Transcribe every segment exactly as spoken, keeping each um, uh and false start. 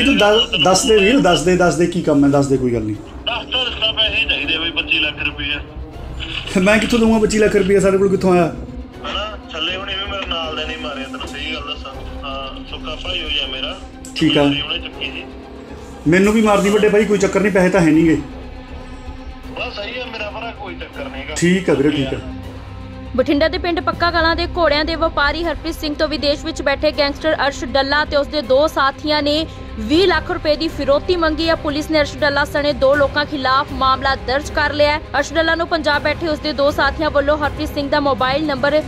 ਇਹ ਤਾਂ ਦੱਸ ਦੇ ਵੀਰ ਦੱਸ ਦੇ ਦੱਸ ਦੇ ਕੀ ਕੰਮ ਹੈ ਦੱਸ ਦੇ ਕੋਈ ਗੱਲ ਨਹੀਂ ਦੱਸ ਤਾਂ ਦੱਸਾਂ ਪੈਸੇ ਚਾਹੀਦੇ ਬਈ ਪੱਚੀ ਲੱਖ ਰੁਪਏ ਮੈਂ ਕਿੱਥੋਂ ਦਊਂਗਾ ਪੱਚੀ ਲੱਖ ਰੁਪਏ ਸਾਡੇ ਕੋਲ ਕਿੱਥੋਂ ਆਇਆ ਥੱਲੇ ਹੁਣੇ ਵੀ ਮੇਰੇ ਨਾਲ ਦੇ ਨਹੀਂ ਮਾਰਿਆ ਤੈਨੂੰ ਸਹੀ ਗੱਲ ਦੱਸਾਂ ਸੁੱਕਾ ਭਾਈ ਹੋਇਆ ਮੇਰਾ ਠੀਕ ਆ ਮੈਨੂੰ ਵੀ ਮਾਰਦੀ ਵੱਡੇ ਭਾਈ ਕੋਈ ਚੱਕਰ ਨਹੀਂ ਪੈਸੇ ਤਾਂ ਹੈ ਨਹੀਂ ਗੇ ਬਸ ਸਹੀ ਹੈ ਮੇਰਾ ਭਰਾ ਕੋਈ ਚੱਕਰ ਨਹੀਂ ਗਾ ਠੀਕ ਆ ਵੀਰੇ ਠੀਕ ਆ बठिंडा के पिंड पक्का कलां के घोड़ियां के व्यापारी हरप्रीत सिंह तो विदेश में बैठे गैंगस्टर अर्श डल्ला ते उसके दो साथियों ने बीस लाख रुपए की फिरौती मंगी है। पुलिस ने अर्श डल्ला सने दो लोगों खिलाफ मामला दर्ज कर लिया है। अर्श डल्ला को पंजाब बैठे उसके दो साथियों वालों हरप्रीत सिंह का मोबाइल नंबर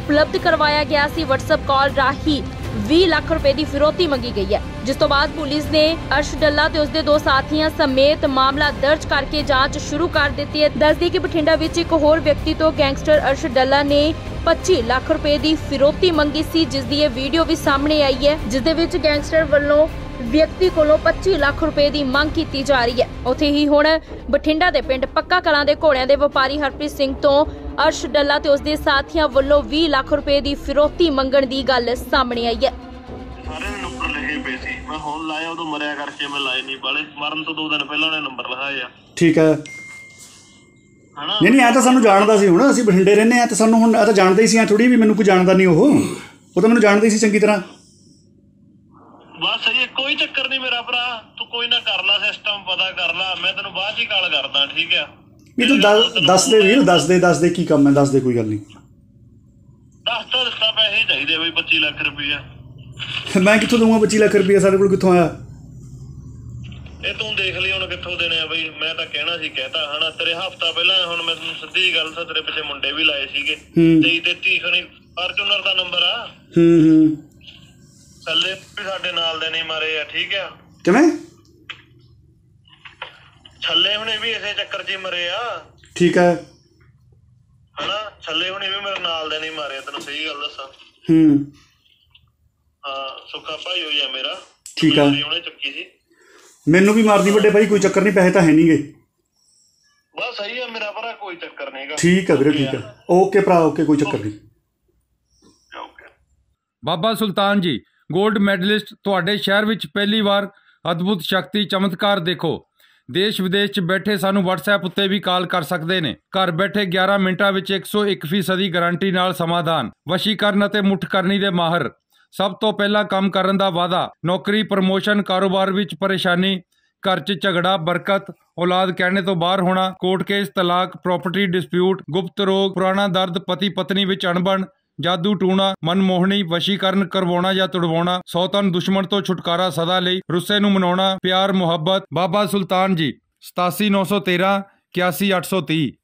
उपलब्ध करवाया गया सी। व्हाट्सएप कॉल राही बीस लाख रुपए की फिरौती मंगी गई है, जिस तो बाद पुलिस ने अर्श डल्ला ते उसके दो साथियों समेत मामला दर्ज करके जांच शुरू कर दी है। दस दी कि बठिंडा विच एक होर व्यक्ति तो गैंगस्टर अर्श डल्ला ने पच्चीस लाख रुपए की फिरौती मंगी सी, जिस दी ये वीडियो भी सामने आई है, जिस दे विच गैंगस्टर वालों व्यक्ति को पच्चीस लाख रुपए की मांग की जा रही है। उत्थे ही हुण बठिंडा के पिंड पक्का कलां के घोड़ियां के व्यापारी हरप्रीत सिंह तो अर्श डल्ला ते उसके साथियों वालों बीस लाख रुपए की फिरौती मंगण की गल सामने आई है। सारे नंबर लिखे पे सी, मैं होन लाया उदो मरिया करके मैं लाए नहीं बाले, मरन तो दो दिन पहला ने नंबर लिखाया। ठीक है हां, नहीं नहीं आ तो सानू जानदा सी, हुन असि बठिंडे रहने आ तो सानू हुन आ तो जानदा ही सी, थोड़ी भी मैनू कोई जानदा नहीं, ओह ओह तो मैनू जानदा ही सी चंगी तरह। बस सही है, कोई चक्कर नहीं मेरा भरा, तू कोई ना कर ला सिस्टम पता कर ला, मैं तेनू बाद ही कॉल करदा। ठीक है ਇਹ ਤਾਂ ਦੱਸ ਦੇ ਵੀਰ ਦੱਸ ਦੇ ਦੱਸ ਦੇ ਕੀ ਕੰਮ ਹੈ ਦੱਸ ਦੇ ਕੋਈ ਗੱਲ ਨਹੀਂ ਦੱਸ ਤਾਂ ਦੱਸਾਂ ਪੈਸੇ ਚਾਹੀਦੇ ਬਈ ਪੱਚੀ ਲੱਖ ਰੁਪਏ ਮੈਂ ਕਿੱਥੋਂ ਦਊਂਗਾ ਪੱਚੀ ਲੱਖ ਰੁਪਏ ਸਾਡੇ ਕੋਲ ਕਿੱਥੋਂ ਆਇਆ ਇਹ ਤੂੰ ਦੇਖ ਲਈ ਹੁਣ ਕਿੱਥੋਂ ਦੇਣੇ ਆ ਬਈ ਮੈਂ ਤਾਂ ਕਹਿਣਾ ਸੀ ਕਹਿਤਾ ਹਨਾ ਤੇਰੇ ਹਫਤਾ ਪਹਿਲਾਂ ਹੁਣ ਮੈਂ ਤੁਹਾਨੂੰ ਸਿੱਧੀ ਗੱਲ ਸਾ ਤੇਰੇ ਪਿੱਛੇ ਮੁੰਡੇ ਵੀ ਲਾਏ ਸੀਗੇ ਤੇਈ ਤੇਤੀ ਖਣੀ ਫਾਰਚੂਨਰ ਦਾ ਨੰਬਰ ਆ ਹੂੰ ਹੂੰ ਥੱਲੇ ਵੀ ਸਾਡੇ ਨਾਲ ਦੇ ਨਹੀਂ ਮਾਰੇ ਆ ਠੀਕ ਆ ਕਿਵੇਂ ਛੱਲੇ ਹੁਣੇ ਵੀ ਇਸੇ ਚੱਕਰ 'ਚ ਮਰੇ ਆ ਠੀਕ ਹੈ ਹਨਾ ਛੱਲੇ ਹੁਣੇ ਵੀ ਮੇਰੇ ਨਾਲ ਦੇ ਨਹੀਂ ਮਾਰੇ ਤੈਨੂੰ ਸਹੀ ਗੱਲ ਦੱਸਾਂ ਹੂੰ ਹਾਂ ਸੁੱਕਾ ਭਾਈ ਹੋਇਆ ਮੇਰਾ ਠੀਕ ਆ ਉਹਨੇ ਚੱਕੀ ਸੀ ਮੈਨੂੰ ਵੀ ਮਾਰਦੀ ਵੱਡੇ ਭਾਈ ਕੋਈ ਚੱਕਰ ਨਹੀਂ ਪੈਸੇ ਤਾਂ ਹੈ ਨਹੀਂ ਗੇ ਬਸ ਸਹੀ ਆ ਮੇਰਾ ਭਰਾ ਕੋਈ ਚੱਕਰ ਨਹੀਂਗਾ ਠੀਕ ਆ ਵੀਰੇ ਠੀਕ ਆ ਓਕੇ ਭਰਾ ਓਕੇ ਕੋਈ ਚੱਕਰ ਨਹੀਂ ਓਕੇ। ਬਾਬਾ ਸੁਲਤਾਨ ਜੀ ਗੋਲਡ ਮੈਡਲਿਸਟ ਤੁਹਾਡੇ ਸ਼ਹਿਰ ਵਿੱਚ ਪਹਿਲੀ ਵਾਰ ਅਦਭੁਤ ਸ਼ਕਤੀ ਚਮਤਕਾਰ ਦੇਖੋ। देश विदेश च बैठे सानू व्हाट्सएप उत्ते भी कॉल कर सकते हैं। घर बैठे ग्यारह मिनटा विच एक सौ एक फीसदी गारंटी नाल समाधान, वशीकरण अते मुठ करनी दे माहर, सब तो पहला काम करन दा वादा, नौकरी प्रमोशन कारोबार विच परेशानी, घर च झगड़ा बरकत, औलाद कहने तो बाहर होना, कोर्ट केस, तलाक, प्रॉपर्टी डिस्प्यूट, गुप्त रोग, पुराना दर्द, पति पत्नी विच अणबण, जादू टूना, मनमोहनी, वशीकरण करवाना या तुड़वाना, सौतन दुश्मन तो छुटकारा सदा लई, रुस्से नूं मनाउणा, प्यार मुहब्बत। बाबा सुल्तान जी सतासी नौ सौ तेरह इक्यासी अठ सौ तीह।